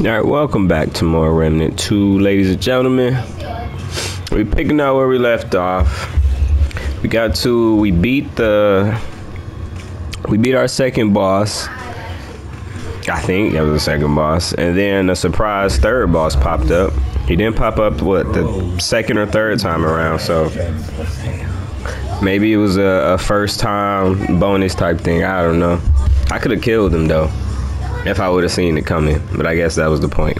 Alright, welcome back to more Remnant 2, ladies and gentlemen. We're picking out where we left off. We got to, we beat our second boss. I think that was the second boss. And then a surprise third boss popped up. He didn't pop up, what, the second or third time around, so maybe it was a first time bonus type thing. I don't know. I could have killed him though, if I would have seen it coming, but I guess that was the point.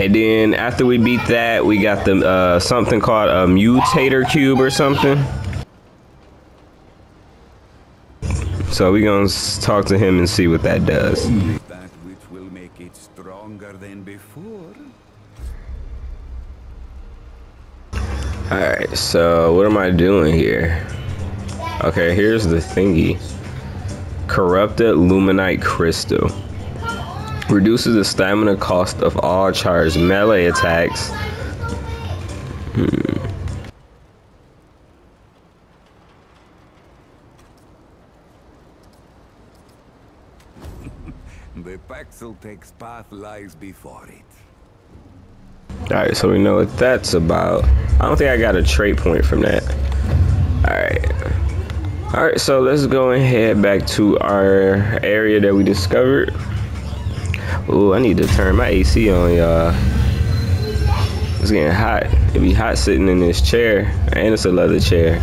And then after we beat that, we got the something called a mutator cube or something. So we're gonna talk to him and see what that does. That which will make it stronger than before. Alright, so what am I doing here? Okay, here's the thingy. Corrupted Luminite Crystal. Reduces the stamina cost of all charged melee attacks. The Paxeltex path lies before it. Alright, so we know what that's about. I don't think I got a trait point from that. Alright. Alright, so let's go and head back to our area that we discovered. Ooh, I need to turn my AC on, y'all. It's getting hot. It be hot sitting in this chair, and it's a leather chair.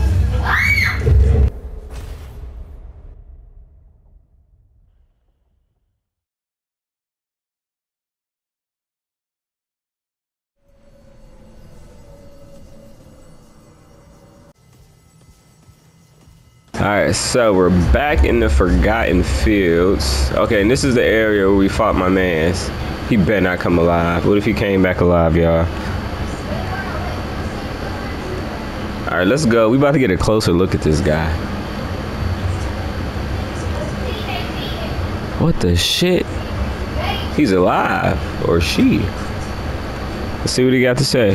Alright, so we're back in the Forgotten Fields. Okay, and this is the area where we fought my mans. He better not come alive. What if he came back alive, y'all? Alright, let's go. We about to get a closer look at this guy. What the shit? He's alive. Or she. Let's see what he got to say.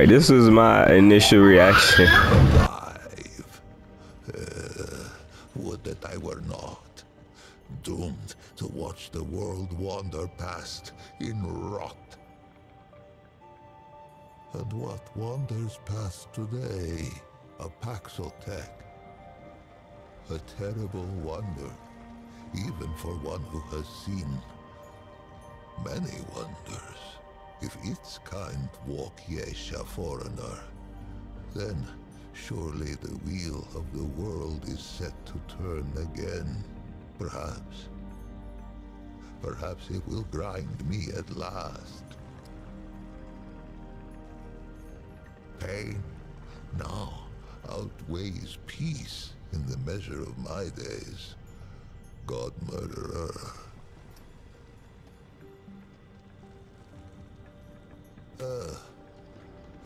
Right, this is my initial reaction. Would that I were not doomed to watch the world wander past in rot. And what wanders past today? A Paxotech. A terrible wonder, even for one who has seen many wonders. If its kind walk Yaesha foreigner, then surely the wheel of the world is set to turn again. Perhaps it will grind me at last. Pain now outweighs peace in the measure of my days. God murderer.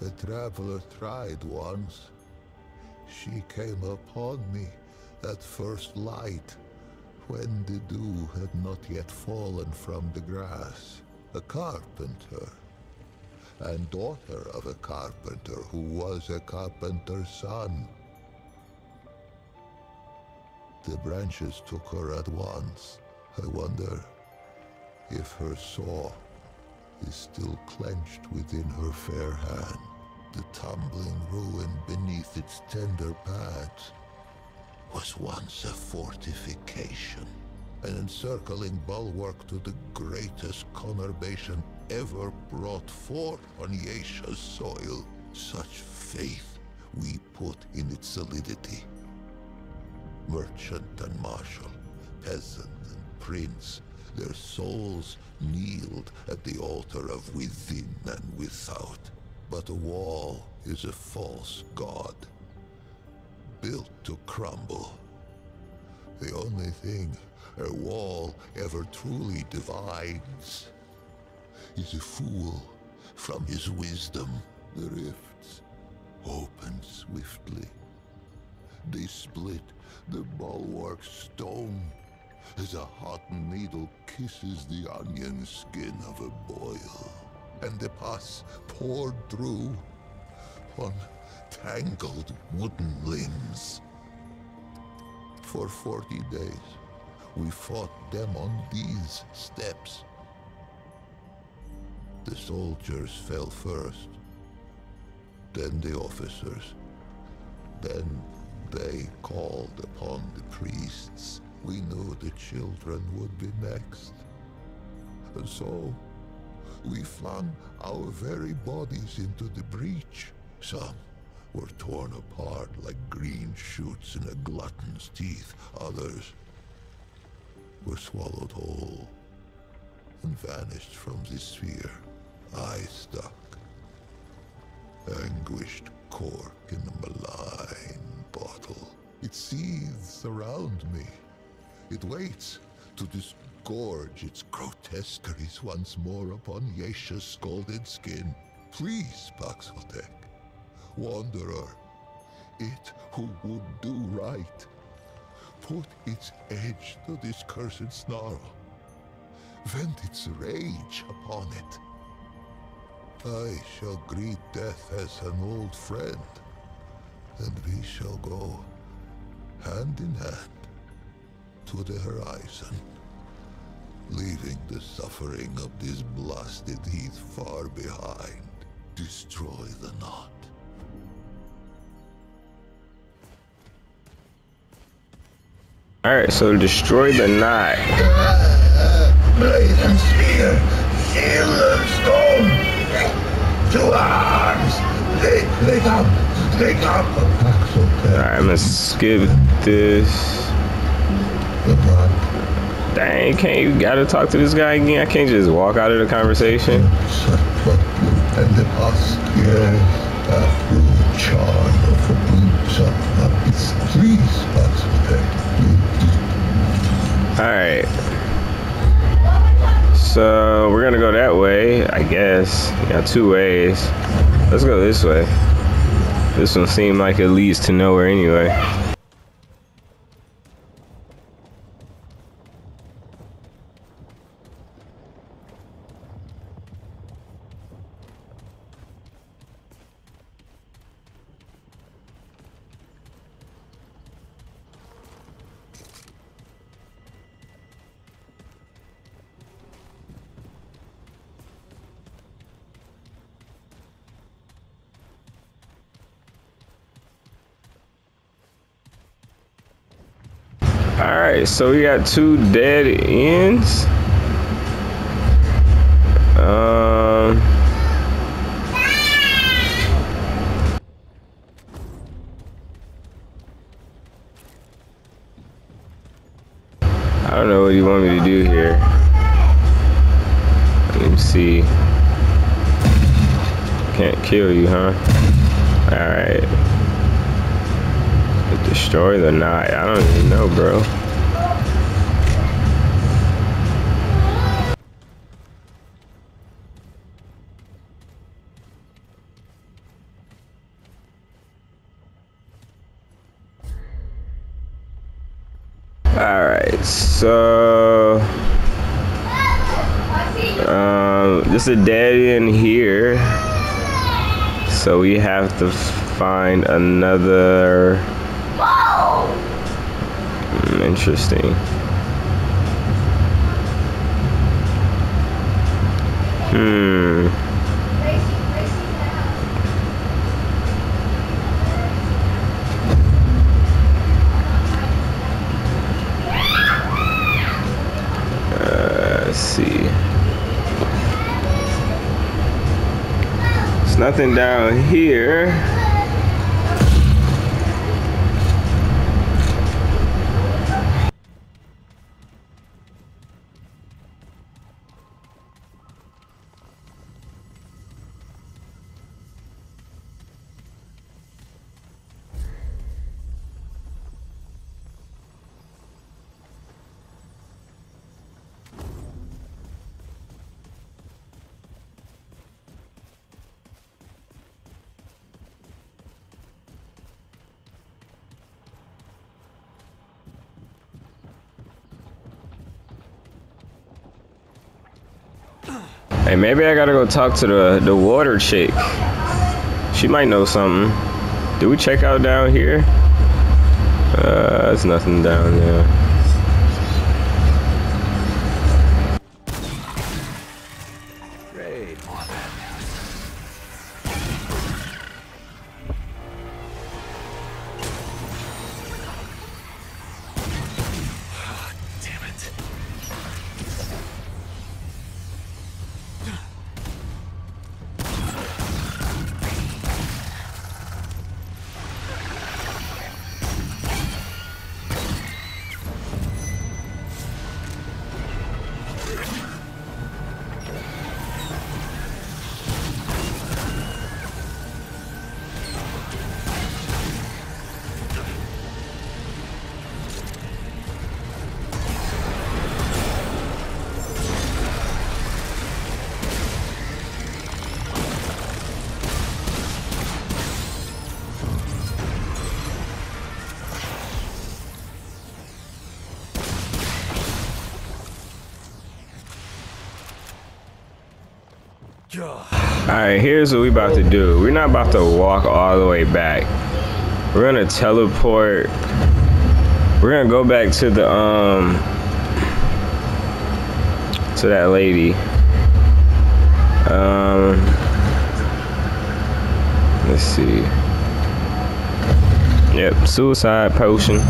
A traveler tried once. She came upon me at first light, when the dew had not yet fallen from the grass. A carpenter, and daughter of a carpenter who was a carpenter's son. The branches took her at once. I wonder if her saw is still clenched within her fair hand, the tumbling ruin beneath its tender pads was once a fortification, an encircling bulwark to the greatest conurbation ever brought forth on Yaesha's soil. Such faith we put in its solidity. Merchant and marshal, peasant and prince, their souls kneeled at the altar of within and without. But a wall is a false god, built to crumble. The only thing a wall ever truly divides is a fool from his wisdom. The rifts open swiftly. They split the bulwark stone as a hot needle kisses the onion skin of a boil, and the pus poured through on tangled wooden limbs. For 40 days, we fought them on these steps. The soldiers fell first, then the officers, then they called upon the priests. We knew the children would be next. And so, we flung our very bodies into the breach. Some were torn apart like green shoots in a glutton's teeth. Others were swallowed whole and vanished from the sphere. I stuck, anguished cork in a malign bottle. It seethes around me. It waits to disgorge its grotesqueries once more upon Yaesha's scalded skin. Please, Paxotech, Wanderer, it who would do right, put its edge to this cursed snarl. Vent its rage upon it. I shall greet death as an old friend, and we shall go hand in hand to the horizon, leaving the suffering of this blasted heath far behind. Destroy the knot. Alright, so destroy the knot. Blazing spear, shield of stone. To arms! They come! They come! Alright, I'm gonna skip this. Dang, can't you gotta talk to this guy again? I can't just walk out of the conversation. And the Alright. So we're gonna go that way, I guess. Yeah, two ways. Let's go this way. This one seemed like it leads to nowhere anyway. Alright, so we got two dead ends. I don't know what you want me to do here. Let me see. Can't kill you, huh? Alright. Destroy the knot. I don't even know, bro. All right, so there's a dead end here, so we have to find another. Interesting. Let's see. There's nothing down here. Hey, maybe I gotta go talk to the water chick. She might know something. Do we check out down here? There's nothing down there. Alright, here's what we about to do. We're not about to walk all the way back. We're gonna teleport. We're gonna go back to the to that lady. Let's see. Yep, suicide potion.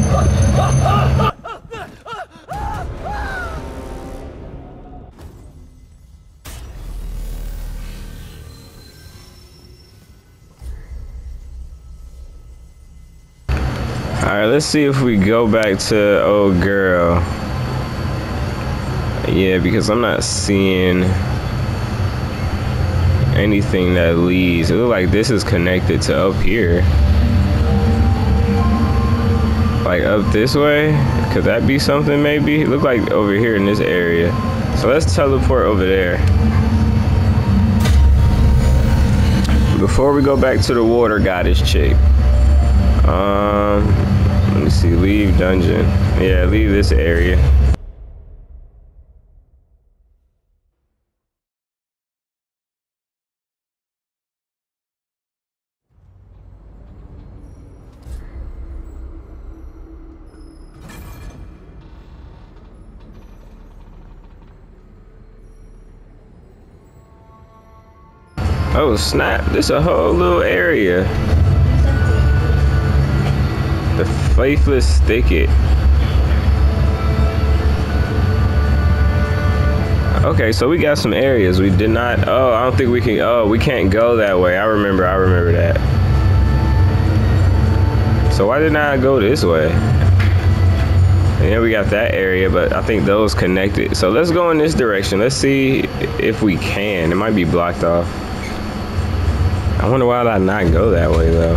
Alright, let's see if we go back to old girl. Yeah, because I'm not seeing anything that leads. It looks like this is connected to up here. Like up this way? Could that be something maybe? It looks like over here in this area. So let's teleport over there. Before we go back to the water goddess chick. Let me see, leave dungeon. Yeah, leave this area. Oh snap, this is a whole little area. The Faithless Thicket. Okay, so we got some areas we did not. Oh, I don't think we can. Oh, we can't go that way. I remember that. So why didn't I go this way? And then we got that area, but I think those connected. So let's go in this direction. Let's see if we can. It might be blocked off. I wonder why did I not go that way though.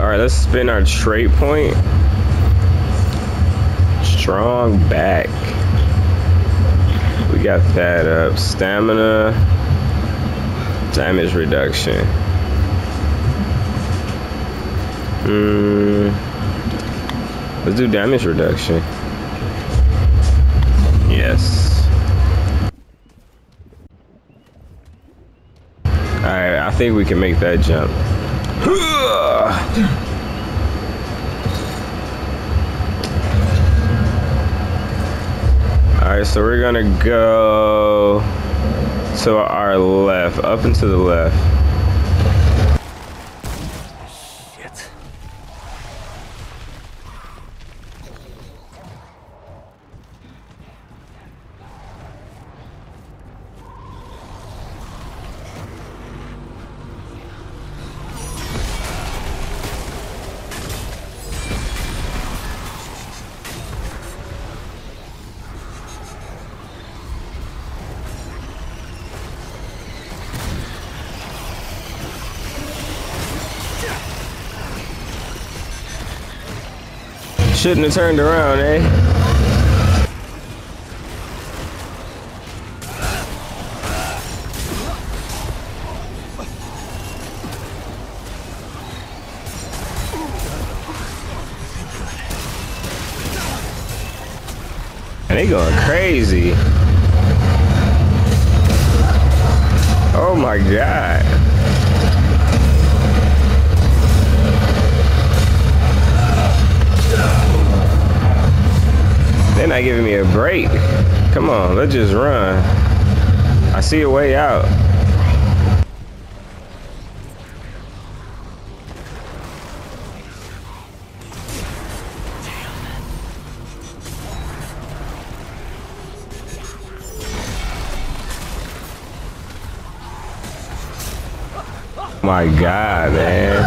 Alright, let's spin our trait point. Strong back. We got that up. Stamina. Damage reduction. Let's do damage reduction. Yes. Alright, I think we can make that jump. Alright, so we're gonna go to our left, up and to the left. Shouldn't have turned around, eh? And they going crazy. Oh my God. not giving me a break. Come on, let's just run. I see a way out. My God, man.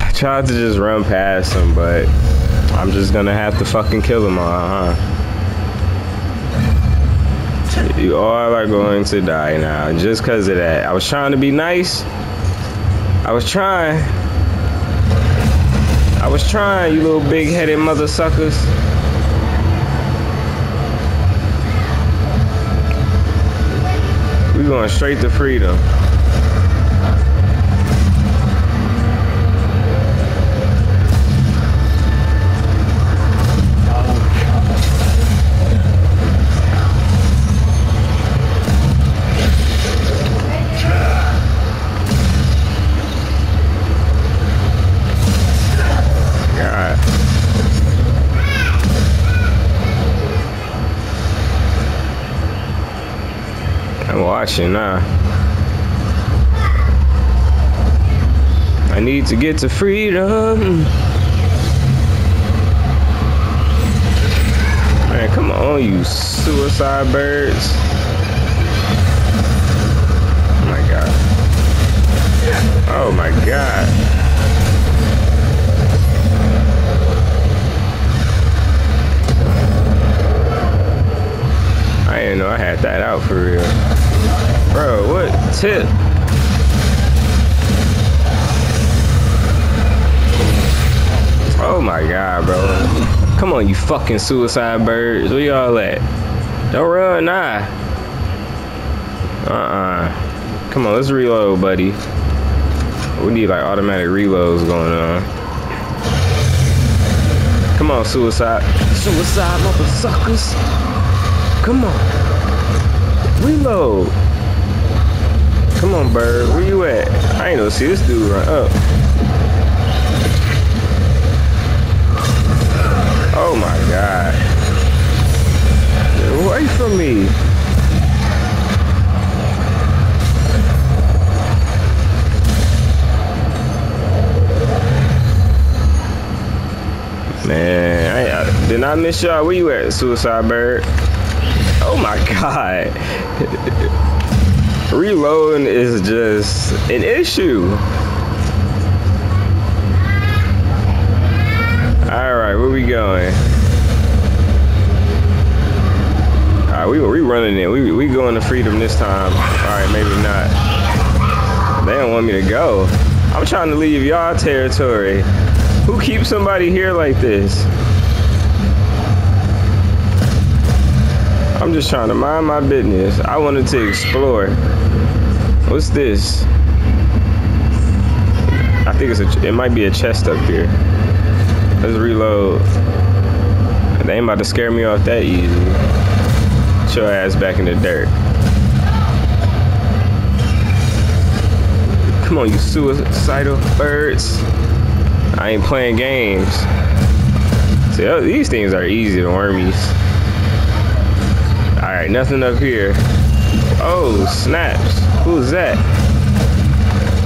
I tried to just run past him, but I'm just gonna have to fucking kill them all, huh? You all are going to die now, just cause of that. I was trying to be nice. I was trying, you little big-headed mother suckers. We're going straight to freedom. I need to get to freedom. Man, come on, you suicide birds. Oh my God. Oh my God. I didn't know I had that out for real. Bro, what tip? Oh my God, bro. Come on, you fucking suicide birds. Where y'all at? Don't run, nah. Come on, let's reload, buddy. We need like automatic reloads going on. Come on, suicide. Suicide motherfuckers. Come on. Reload. Come on, bird. Where you at? I ain't gonna see this dude run up. Oh my God. Get away from me. Man, I did not miss y'all. Where you at, suicide bird? Oh my God. Reloading is just an issue. Alright, where we going? Alright, we running in. We going to freedom this time. Alright, maybe not. They don't want me to go. I'm trying to leave y'all territory. Who keeps somebody here like this? I'm just trying to mind my business. I wanted to explore. What's this? I think it's a, it might be a chest up here. Let's reload. They ain't about to scare me off that easy. Put your ass back in the dirt. Come on, you suicidal birds. I ain't playing games. See, these things are easy to wormies. Alright, nothing up here. Oh, snaps. Who's that?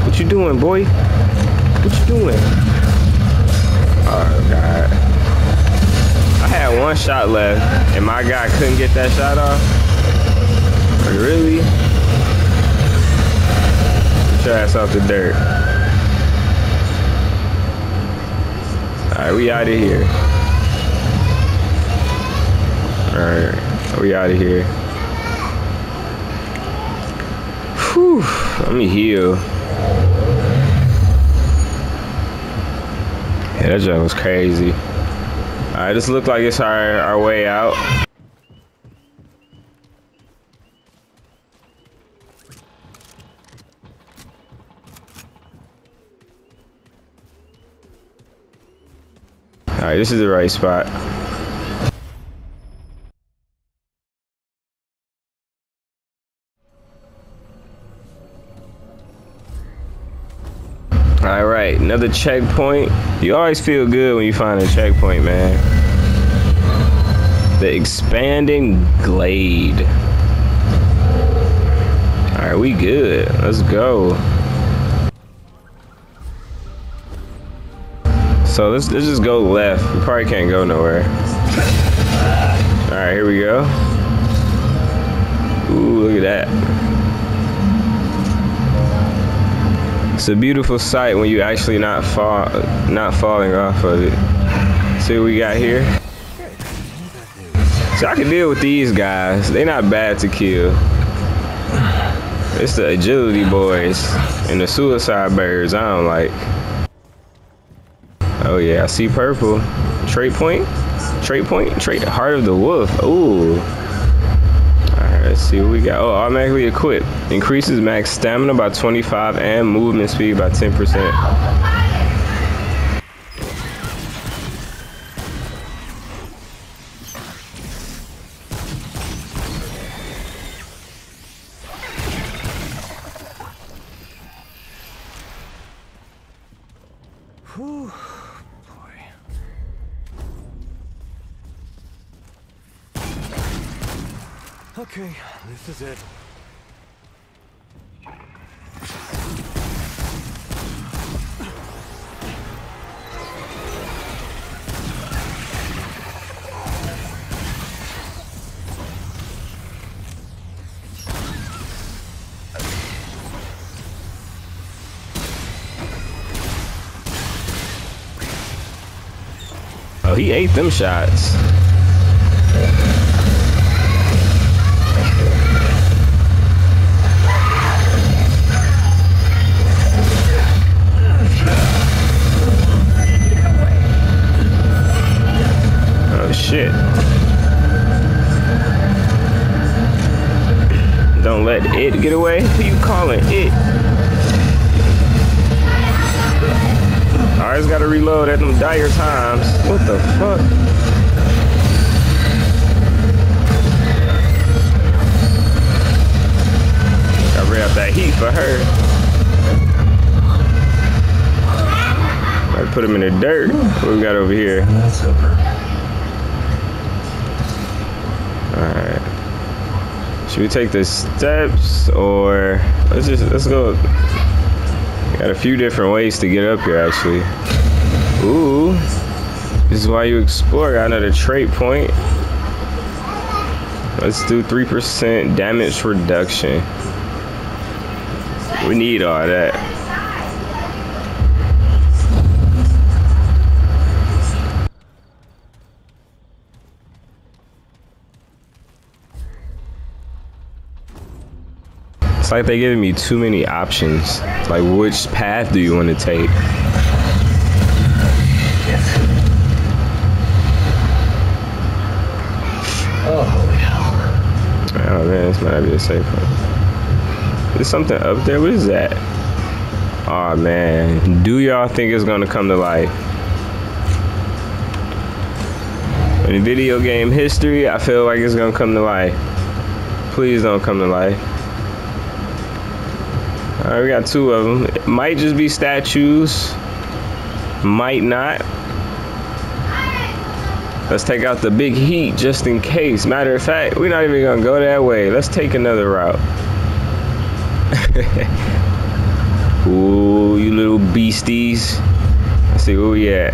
What you doing, boy? What you doing? Oh, God. I had one shot left, and my guy couldn't get that shot off? Really? Get your ass off the dirt. Alright, we out of here. Alright. We out of here. Whew, let me heal. Yeah, that jump was crazy. Alright, this looks like it's our way out. Alright, this is the right spot. Alright, another checkpoint. You always feel good when you find a checkpoint, man. The Expanding Glade. Alright, we good. Let's go. So let's just go left. We probably can't go nowhere. Alright, here we go. Ooh, look at that. It's a beautiful sight when you actually not falling off of it. See what we got here? So I can deal with these guys. They're not bad to kill. It's the agility boys and the suicide birds I don't like. Oh yeah, I see purple. Trait point? Trait point? Trait Heart of the Wolf. Ooh. Alright, let's see what we got. Oh, automatically equipped. Increases max stamina by 25 and movement speed by 10%. Whew. Okay, this is it. Oh, he ate them shots. Shit. Don't let it get away. Who you calling it? I just gotta reload at them dire times. What the fuck? I ran out that heat for her. I put him in the dirt. What do we got over here? Alright. Should we take the steps or let's go. Got a few different ways to get up here actually. Ooh. This is why you explore. Got another trait point. Let's do 3% damage reduction. We need all that. Like they're giving me too many options. Like, which path do you want to take? Oh, holy hell. Oh man, this might not be a safe one. There's something up there. What is that? Oh man, do y'all think it's gonna come to life? In video game history, I feel like it's gonna come to life. Please don't come to life. Alright, we got two of them. It might just be statues. Might not. Let's take out the big heat just in case. Matter of fact, we're not even gonna go that way. Let's take another route. Ooh, you little beasties. Let's see where we at.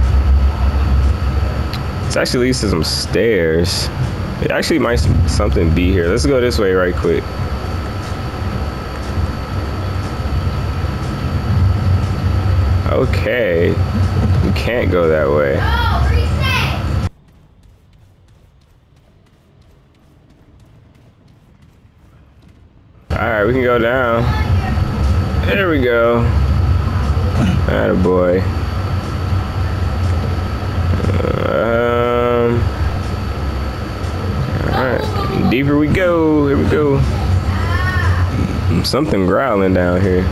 This actually leads to some stairs. It actually might something be here. Let's go this way right quick. Okay, we can't go that way. Alright, we can go down. There we go. Attaboy. Alright, deeper we go. Here we go. Something growling down here.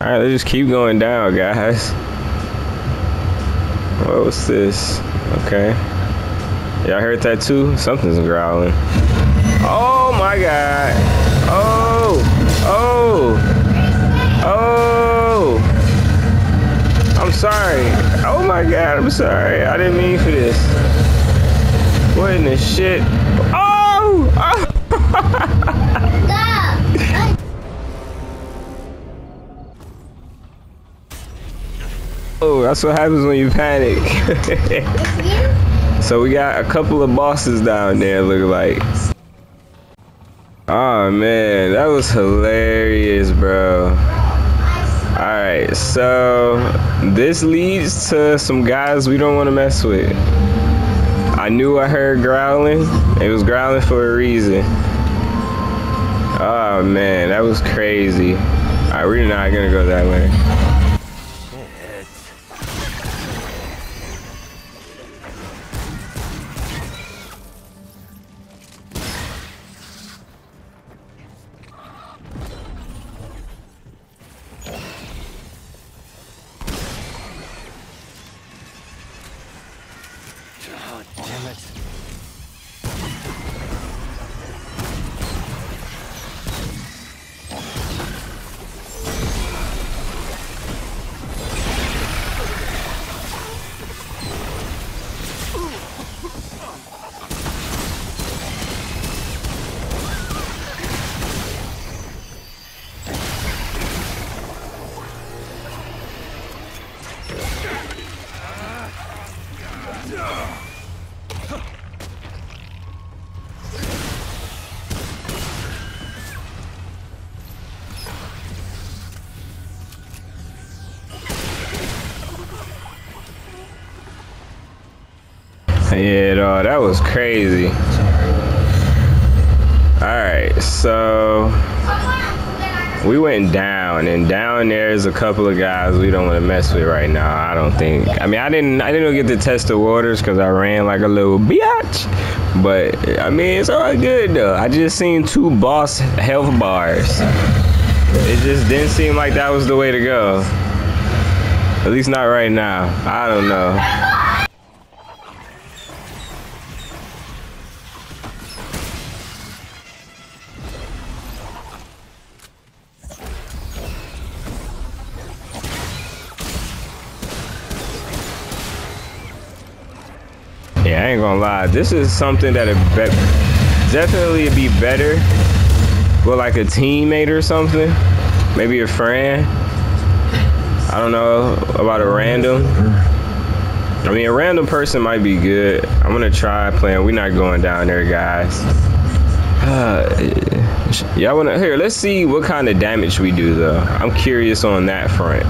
Alright, let's just keep going down, guys. What was this? Okay. Y'all heard that too? Something's growling. Oh my god. Oh. Oh. Oh. sorry. Oh my god, I'm sorry. I didn't mean for this. What in the shit? Oh! Oh, that's what happens when you panic. So we got a couple of bosses down there, look like. Oh man, that was hilarious, bro. Alright, so this leads to some guys we don't want to mess with. I knew I heard growling. It was growling for a reason. Oh man, that was crazy. Alright, we're not gonna go that way. Yeah, dog, that was crazy. Alright, so we went down, and down there's a couple of guys we don't want to mess with right now, I don't think. I mean, I didn't get to test the waters because I ran like a little biatch, but I mean, it's all good though. I just seen two boss health bars. It just didn't seem like that was the way to go. At least not right now. I don't know. I ain't gonna lie, this is something that'd definitely be better with like a teammate or something, maybe a friend. I don't know about a random. I mean, a random person might be good. I'm gonna try playing. We're not going down there, guys. Y'all wanna here? Let's see what kind of damage we do, though. I'm curious on that front.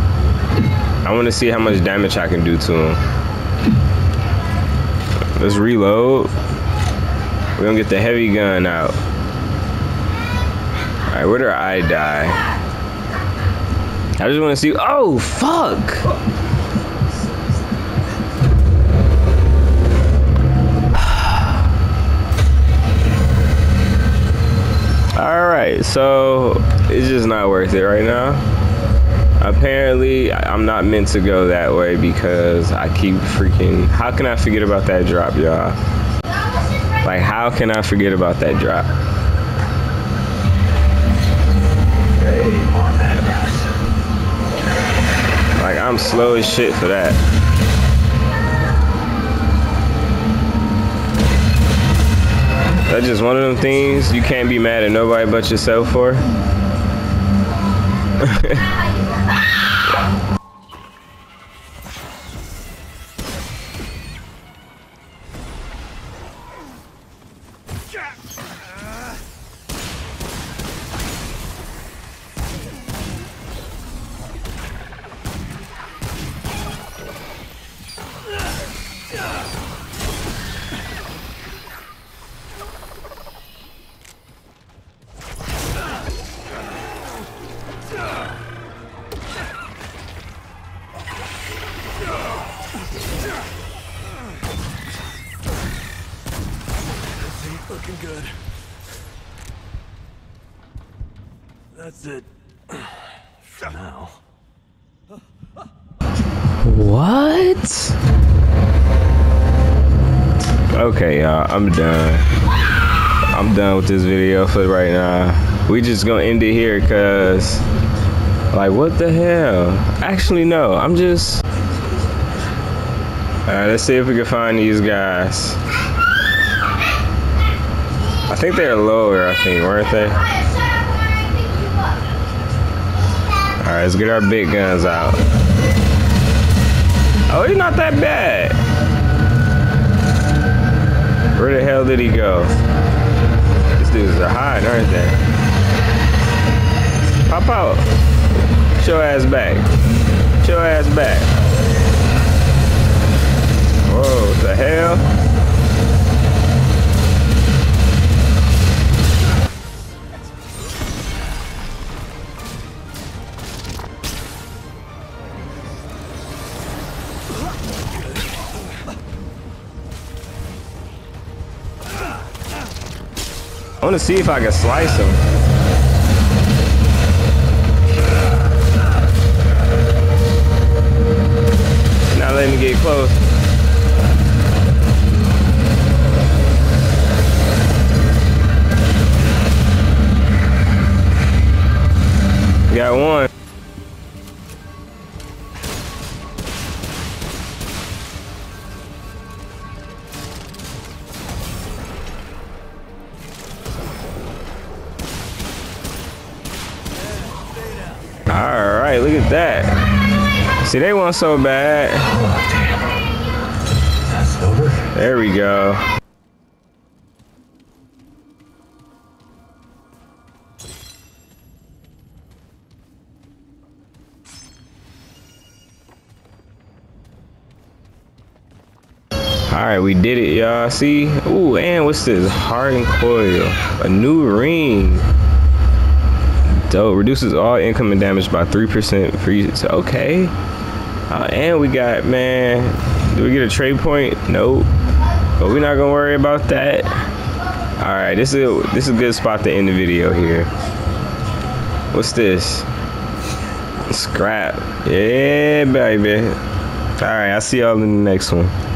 I wanna see how much damage I can do to him. Let's reload. We're gonna get the heavy gun out. Alright, where did I die? I just wanna see. Oh, fuck! Alright, so it's just not worth it right now. Apparently, I'm not meant to go that way because I keep freaking... How can I forget about that drop, y'all? Like, how can I forget about that drop? Like, I'm slow as shit for that. That's just one of them things you can't be mad at nobody but yourself for. Looking good. That's it. For now. What? Okay, y'all. I'm done. I'm done with this video for right now. We just gonna end it here, cause like, what the hell? Actually, no. I'm just. Alright, let's see if we can find these guys. I think they're lower, weren't they? Alright, let's get our big guns out. Oh, he's not that bad. Where the hell did he go? These dudes are hiding, aren't they? Pop out. Show ass back. Show ass back. Whoa, what the hell? I want to see if I can slice him. Not letting me get close. Got one. Alright, look at that. See, they weren't so bad. There we go. Alright, we did it, y'all. See? Ooh, and what's this? Hardened coil. A new ring. Dope. Reduces all incoming damage by 3%. Freezes. Okay. And we got, man. Do we get a trade point? Nope. But we're not gonna worry about that. All right. This is a good spot to end the video here. What's this? Scrap. Yeah, baby. All right. I'll see y'all in the next one.